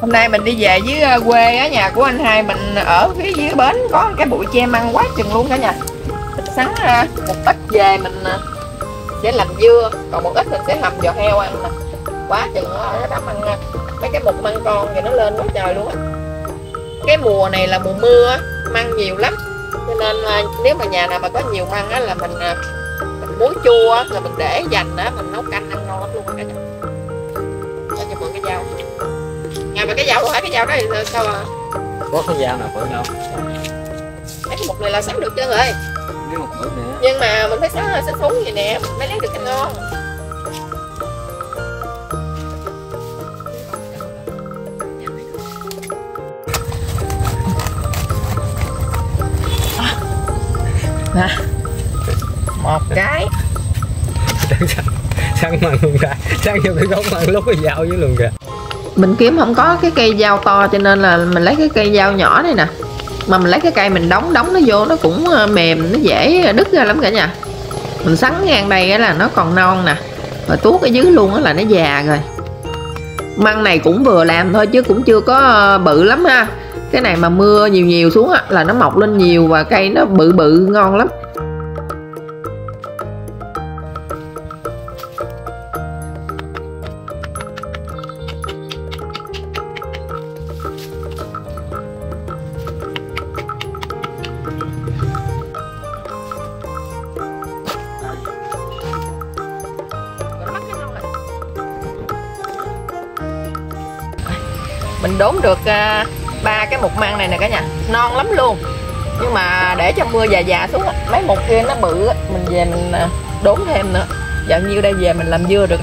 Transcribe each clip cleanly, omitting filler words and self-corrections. Hôm nay mình đi về với quê á, nhà của anh hai mình ở phía dưới bến có cái bụi tre măng quá chừng luôn cả nhà. Mình sắn một ít về mình sẽ làm dưa, còn một ít mình sẽ hầm giò heo ăn nè. Quá chừng nó đã măng, mấy cái mục măng con thì nó lên quá trời luôn á. Cái mùa này là mùa mưa, măng nhiều lắm, cho nên nếu mà nhà nào mà có nhiều măng á là mình muối chua á, rồi mình để dành á, mình nấu canh ăn ngon lắm luôn cả nhà. Cho mượn cái dao. Nhà mà cái dao không phải cái dao đó thì sao à? Có cái dao nào phải không? Cái mục này là sắn được chưa rồi? Nhưng mà mình phải sắn sắn thúng vậy nè, mình mới lấy được cái ngon. Một cái săn măng luôn kìa, săn vô cái gốc măng lúc cái dao với luôn kìa. Mình kiếm không có cái cây dao to cho nên là mình lấy cái cây dao nhỏ này nè. Mà mình lấy cái cây mình đóng nó vô nó cũng mềm, nó dễ đứt ra lắm cả nhà. Mình sắn ngang đây là nó còn non nè, rồi tuốt ở dưới luôn đó là nó già rồi. Măng này cũng vừa làm thôi chứ cũng chưa có bự lắm ha. Cái này mà mưa nhiều xuống là nó mọc lên nhiều và cây nó bự ngon lắm. Mình đốn được ba cái mục măng này nè cả nhà, non lắm luôn, nhưng mà để cho mưa già xuống mấy mục kia nó bự, mình về mình đốn thêm nữa, dặn nhiêu đây về mình làm dưa được.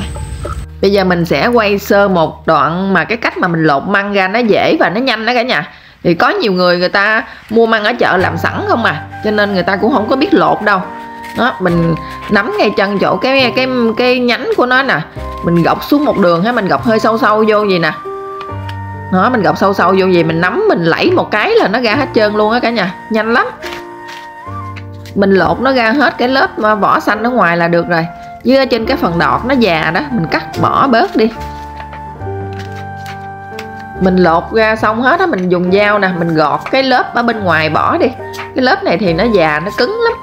Bây giờ mình sẽ quay sơ một đoạn mà cái cách mà mình lột măng ra nó dễ và nó nhanh đó cả nhà. Thì có nhiều người ta mua măng ở chợ làm sẵn không à, cho nên người ta cũng không có biết lột đâu. Đó, mình nắm ngay chân chỗ cái nhánh của nó nè, mình gọc xuống một đường hay mình gọc hơi sâu vô gì nè. Đó, mình gọt sâu vô gì mình nắm mình lẩy một cái là nó ra hết trơn luôn á cả nhà, nhanh lắm. Mình lột nó ra hết cái lớp vỏ xanh ở ngoài là được rồi. Dưới trên cái phần đọt nó già đó mình cắt bỏ bớt đi. Mình lột ra xong hết á, mình dùng dao nè mình gọt cái lớp ở bên ngoài bỏ đi. Cái lớp này thì nó già nó cứng lắm.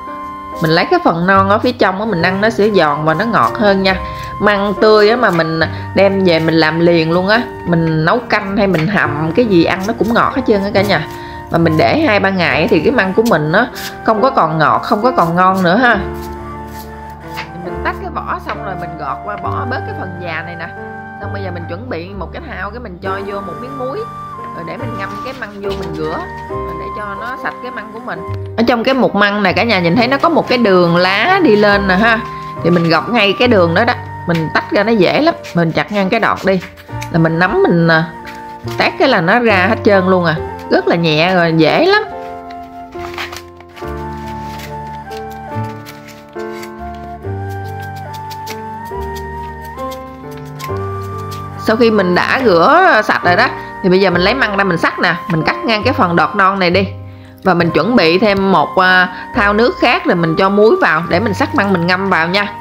Mình lấy cái phần non ở phía trong á, mình ăn nó sẽ giòn và nó ngọt hơn nha. Măng tươi á mà mình đem về mình làm liền luôn á, mình nấu canh hay mình hầm cái gì ăn nó cũng ngọt hết trơn á cả nhà. Mà mình để 2-3 ngày thì cái măng của mình nó không có còn ngọt, không có còn ngon nữa ha. Mình tách cái vỏ xong rồi mình gọt qua bỏ bớt cái phần già này nè. Xong bây giờ mình chuẩn bị một cái thau, cái mình cho vô một miếng muối rồi để mình ngâm cái măng vô, mình rửa để cho nó sạch cái măng của mình. Ở trong cái mục măng này cả nhà nhìn thấy nó có một cái đường lá đi lên nè ha, thì mình gọt ngay cái đường đó đó, mình tách ra nó dễ lắm. Mình chặt ngang cái đọt đi là mình nắm mình tát cái là nó ra hết trơn luôn à, rất là nhẹ rồi dễ lắm. Sau khi mình đã rửa sạch rồi đó thì bây giờ mình lấy măng ra mình xắt nè, mình cắt ngang cái phần đọt non này đi và mình chuẩn bị thêm một thau nước khác rồi mình cho muối vào để mình xắt măng mình ngâm vào nha.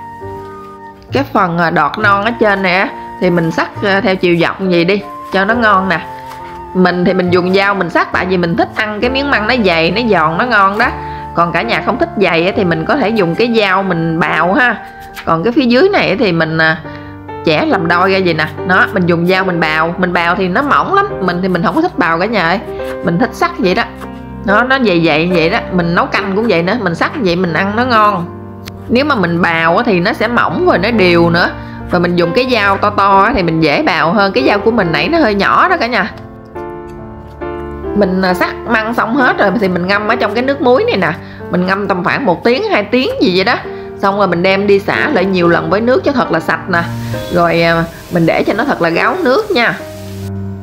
Cái phần đọt non ở trên này á thì mình xắt theo chiều dọc vậy đi cho nó ngon nè. Mình thì mình dùng dao mình xắt tại vì mình thích ăn cái miếng măng nó dày, nó giòn, nó ngon đó. Còn cả nhà không thích dày thì mình có thể dùng cái dao mình bào ha. Còn cái phía dưới này thì mình chẻ làm đôi ra vậy nè. Đó, mình dùng dao mình bào, thì nó mỏng lắm. Mình thì mình không có thích bào cả nhà ơi, mình thích xắt vậy đó. Nó dày vậy đó, mình nấu canh cũng vậy nữa, mình xắt vậy mình ăn nó ngon. Nếu mà mình bào thì nó sẽ mỏng rồi nó đều nữa. Và mình dùng cái dao to thì mình dễ bào hơn. Cái dao của mình nãy nó hơi nhỏ đó cả nhà. Mình xắt măng xong hết rồi thì mình ngâm ở trong cái nước muối này nè. Mình ngâm tầm khoảng 1 tiếng 2 tiếng gì vậy đó. Xong rồi mình đem đi xả lại nhiều lần với nước cho thật là sạch nè. Rồi mình để cho nó thật là ráo nước nha.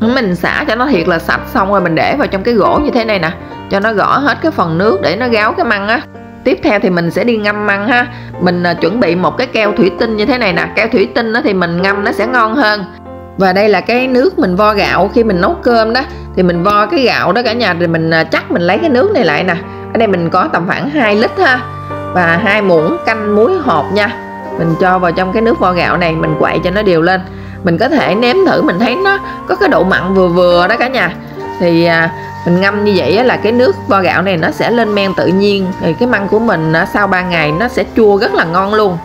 Mình xả cho nó thiệt là sạch xong rồi mình để vào trong cái gỗ như thế này nè, cho nó gõ hết cái phần nước để nó ráo cái măng á. Tiếp theo thì mình sẽ đi ngâm măng ha. Mình chuẩn bị một cái keo thủy tinh như thế này nè. Keo thủy tinh thì mình ngâm nó sẽ ngon hơn. Và đây là cái nước mình vo gạo khi mình nấu cơm đó. Thì mình vo cái gạo đó cả nhà rồi mình chắc mình lấy cái nước này lại nè. Ở đây mình có tầm khoảng 2 lít ha. Và 2 muỗng canh muối hột nha. Mình cho vào trong cái nước vo gạo này, mình quậy cho nó đều lên. Mình có thể nếm thử, mình thấy nó có cái độ mặn vừa vừa đó cả nhà. Thì mình ngâm như vậy là cái nước vo gạo này nó sẽ lên men tự nhiên. Thì cái măng của mình sau 3 ngày nó sẽ chua rất là ngon luôn.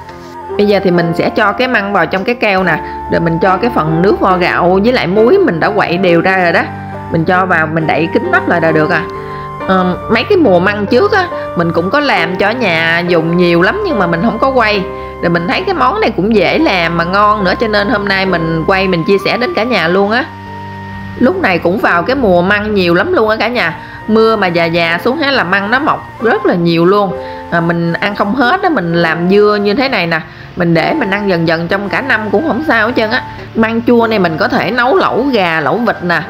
Bây giờ thì mình sẽ cho cái măng vào trong cái keo nè. Rồi mình cho cái phần nước vo gạo với lại muối mình đã quậy đều ra rồi đó, mình cho vào, mình đậy kín nắp lại là được à. Mấy cái mùa măng trước á, mình cũng có làm cho nhà dùng nhiều lắm nhưng mà mình không có quay. Rồi mình thấy cái món này cũng dễ làm mà ngon nữa, cho nên hôm nay mình quay mình chia sẻ đến cả nhà luôn á. Lúc này cũng vào cái mùa măng nhiều lắm luôn á cả nhà. Mưa mà già xuống hết là măng nó mọc rất là nhiều luôn. Mình ăn không hết á, mình làm dưa như thế này nè, mình để mình ăn dần dần trong cả năm cũng không sao hết trơn á. Măng chua này mình có thể nấu lẩu gà, lẩu vịt nè,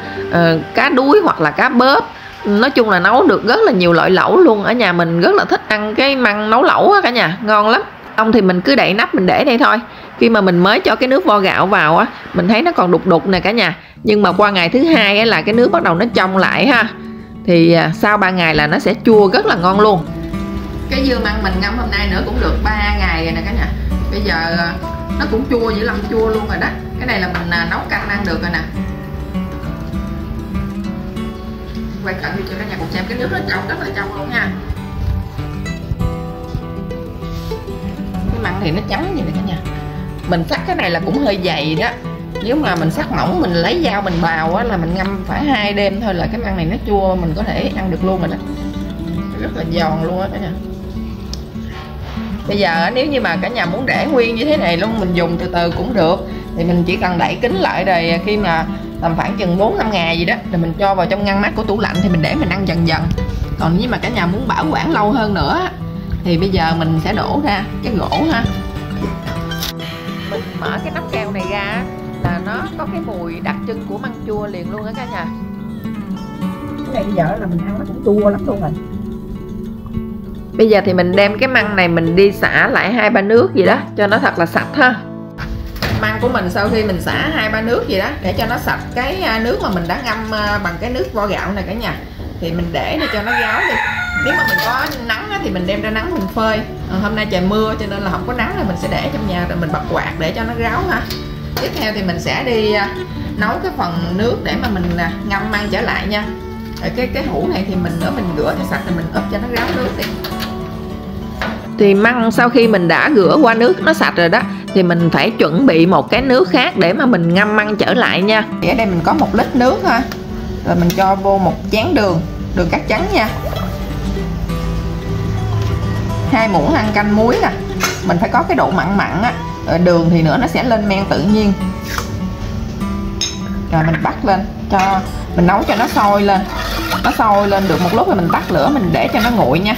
cá đuối hoặc là cá bớp. Nói chung là nấu được rất là nhiều loại lẩu luôn. Ở nhà mình rất là thích ăn cái măng nấu lẩu á cả nhà, ngon lắm. Xong thì mình cứ đậy nắp mình để đây thôi. Khi mà mình mới cho cái nước vo gạo vào á, mình thấy nó còn đục đục nè cả nhà. Nhưng mà qua ngày thứ hai á là cái nước bắt đầu nó trong lại ha. Thì sau 3 ngày là nó sẽ chua rất là ngon luôn. Cái dưa măng mình ngâm hôm nay nữa cũng được 3 ngày rồi nè cả nhà. Bây giờ nó cũng chua dữ lắm, chua luôn rồi đó. Cái này là mình nấu canh ăn được rồi nè. Quay cận cho cả nhà cùng xem, cái nước nó trong rất là trong luôn nha. Cái măng thì nó trắng như này cả nhà. Mình sắc cái này là cũng hơi dày đó. Nếu mà mình sắc mỏng mình lấy dao mình bào á là mình ngâm phải 2 đêm thôi là cái măng này nó chua mình có thể ăn được luôn rồi đó. Rất là giòn luôn á cả nhà. Bây giờ nếu như mà cả nhà muốn để nguyên như thế này luôn mình dùng từ từ cũng được. Thì mình chỉ cần đậy kín lại, rồi khi mà tầm khoảng chừng 4-5 ngày gì đó thì mình cho vào trong ngăn mát của tủ lạnh thì mình để mình ăn dần dần. Còn nếu mà cả nhà muốn bảo quản lâu hơn nữa thì bây giờ mình sẽ đổ ra cái gỗ ha. Mình mở cái nắp keo này ra là nó có cái mùi đặc trưng của măng chua liền luôn á cả nhà. Cái này bây giờ là mình ăn nó cũng chua lắm luôn rồi. Bây giờ thì mình đem cái măng này mình đi xả lại 2-3 nước gì đó cho nó thật là sạch ha. Măng của mình sau khi mình xả 2-3 nước gì đó để cho nó sạch cái nước mà mình đã ngâm bằng cái nước vo gạo này cả nhà. Thì mình để cho nó ráo đi. Nếu mà mình có nắng thì mình đem ra nắng mình phơi. Hôm nay trời mưa cho nên là không có nắng thì mình sẽ để trong nhà rồi mình bật quạt để cho nó ráo ha. Tiếp theo thì mình sẽ đi nấu cái phần nước để mà mình ngâm măng trở lại nha. Rồi cái hũ này thì mình rửa cho sạch rồi mình ướp cho nó ráo nước đi. Thì măng sau khi mình đã rửa qua nước nó sạch rồi đó thì mình phải chuẩn bị một cái nước khác để mà mình ngâm măng trở lại nha. Thì ở đây mình có 1 lít nước ha. Rồi mình cho vô 1 chén đường, đường cát trắng nha. 2 muỗng ăn canh muối nè. Mình phải có cái độ mặn mặn á. Rồi đường thì nữa nó sẽ lên men tự nhiên. Rồi mình bắt lên, cho mình nấu cho nó sôi lên. Nó sôi lên được một lúc rồi mình tắt lửa mình để cho nó nguội nha.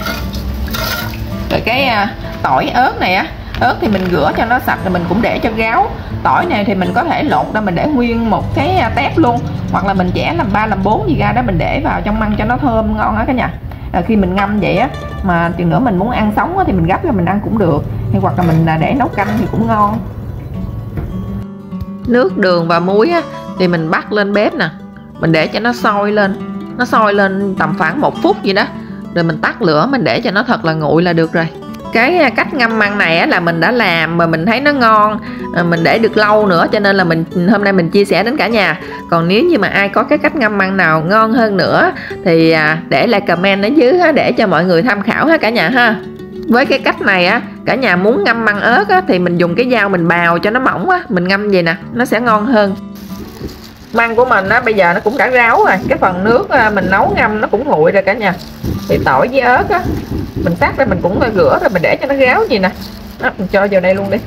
Rồi cái tỏi ớt này á, ớt thì mình rửa cho nó sạch rồi mình cũng để cho ráo. Tỏi này thì mình có thể lột ra mình để nguyên một cái tép luôn, hoặc là mình chẻ làm 3 làm 4 gì ra đó mình để vào trong măng cho nó thơm ngon á cả nhà. Khi mình ngâm vậy á mà chừng nữa mình muốn ăn sống á thì mình gấp ra mình ăn cũng được, hay hoặc là mình để nấu canh thì cũng ngon. Nước đường và muối á thì mình bắt lên bếp nè, mình để cho nó sôi lên, nó sôi lên tầm khoảng 1 phút gì đó rồi mình tắt lửa mình để cho nó thật là nguội là được rồi. Cái cách ngâm măng này là mình đã làm mà mình thấy nó ngon, mình để được lâu nữa cho nên là hôm nay mình chia sẻ đến cả nhà. Còn nếu như mà ai có cái cách ngâm măng nào ngon hơn nữa thì để lại comment ở dưới để cho mọi người tham khảo ha cả nhà ha. Với cái cách này á, cả nhà muốn ngâm măng ớt thì mình dùng cái dao mình bào cho nó mỏng á, mình ngâm vậy nè, nó sẽ ngon hơn. Măng của mình bây giờ nó cũng đã ráo rồi, cái phần nước mình nấu ngâm nó cũng nguội rồi cả nhà. Thì tỏi với ớt á, mình tắt ra mình cũng rửa rồi mình để cho nó ráo gì nè. Đó, mình cho vào đây luôn đi.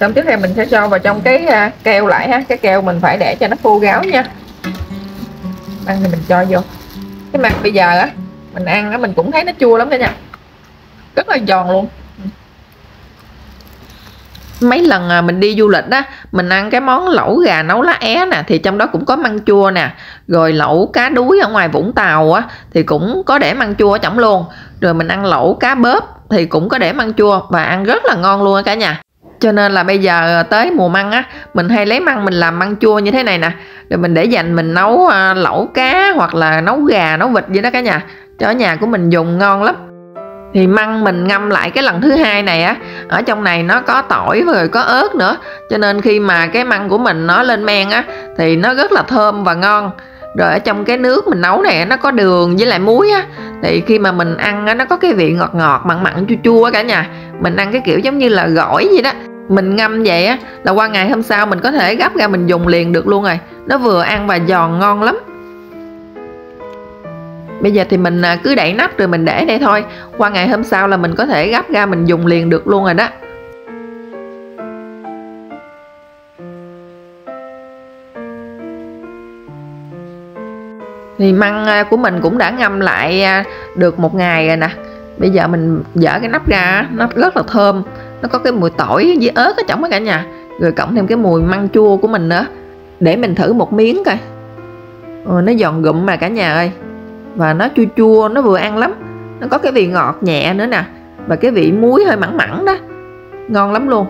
Xong tiếp theo mình sẽ cho vào trong cái keo lại ha. Cái keo mình phải để cho nó khô ráo nha. Ăn thì mình cho vô. Cái măng bây giờ á, mình ăn á mình cũng thấy nó chua lắm cả nhà. Rất là giòn luôn. Mấy lần mình đi du lịch á, mình ăn cái món lẩu gà nấu lá é nè, thì trong đó cũng có măng chua nè. Rồi lẩu cá đuối ở ngoài Vũng Tàu á thì cũng có để măng chua ở trong luôn. Rồi mình ăn lẩu cá bớp thì cũng có để măng chua và ăn rất là ngon luôn á cả nhà. Cho nên là bây giờ tới mùa măng á, mình hay lấy măng mình làm măng chua như thế này nè. Rồi mình để dành mình nấu lẩu cá hoặc là nấu gà, nấu vịt vậy đó cả nhà. Cho ở nhà của mình dùng ngon lắm. Thì măng mình ngâm lại cái lần thứ hai này á, ở trong này nó có tỏi rồi có ớt nữa, cho nên khi mà cái măng của mình nó lên men á thì nó rất là thơm và ngon. Rồi ở trong cái nước mình nấu này nó có đường với lại muối á, thì khi mà mình ăn á nó có cái vị ngọt ngọt, mặn mặn, chua chua cả nhà. Mình ăn cái kiểu giống như là gỏi vậy đó, mình ngâm vậy á là qua ngày hôm sau mình có thể gấp ra mình dùng liền được luôn rồi. Nó vừa ăn và giòn ngon lắm. Bây giờ thì mình cứ đậy nắp rồi mình để đây thôi. Qua ngày hôm sau là mình có thể gấp ra mình dùng liền được luôn rồi đó. Thì măng của mình cũng đã ngâm lại được một ngày rồi nè. Bây giờ mình dỡ cái nắp ra, nó rất là thơm. Nó có cái mùi tỏi với ớt ở trong đó cả nhà. Rồi cộng thêm cái mùi măng chua của mình nữa. Để mình thử một miếng coi. Nó giòn gụm mà cả nhà ơi. Và nó chua chua, nó vừa ăn lắm. Nó có cái vị ngọt nhẹ nữa nè. Và cái vị muối hơi mặn mặn đó. Ngon lắm luôn.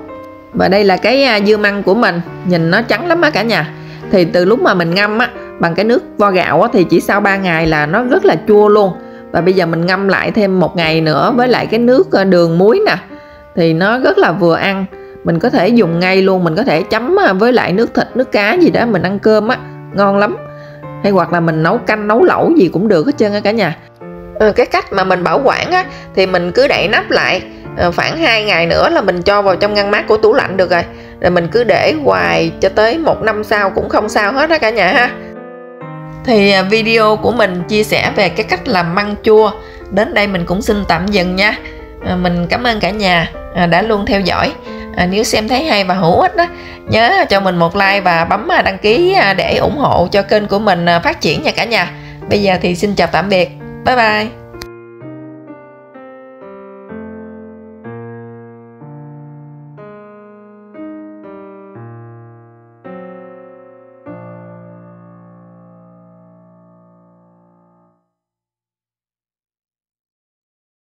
Và đây là cái dưa măng của mình. Nhìn nó trắng lắm á cả nhà. Thì từ lúc mà mình ngâm á bằng cái nước vo gạo á, thì chỉ sau 3 ngày là nó rất là chua luôn. Và bây giờ mình ngâm lại thêm một ngày nữa với lại cái nước đường muối nè. Thì nó rất là vừa ăn. Mình có thể dùng ngay luôn. Mình có thể chấm với lại nước thịt, nước cá gì đó. Mình ăn cơm á, ngon lắm. Hay hoặc là mình nấu canh, nấu lẩu gì cũng được hết trơn á cả nhà. Cái cách mà mình bảo quản á, thì mình cứ đậy nắp lại. Khoảng 2 ngày nữa là mình cho vào trong ngăn mát của tủ lạnh được rồi. Rồi mình cứ để hoài cho tới 1 năm sau cũng không sao hết á cả nhà ha. Thì video của mình chia sẻ về cái cách làm măng chua đến đây mình cũng xin tạm dừng nha. Mình cảm ơn cả nhà đã luôn theo dõi. Nếu xem thấy hay và hữu ích đó, nhớ cho mình một like và bấm đăng ký để ủng hộ cho kênh của mình phát triển nha cả nhà. Bây giờ thì xin chào tạm biệt. Bye bye.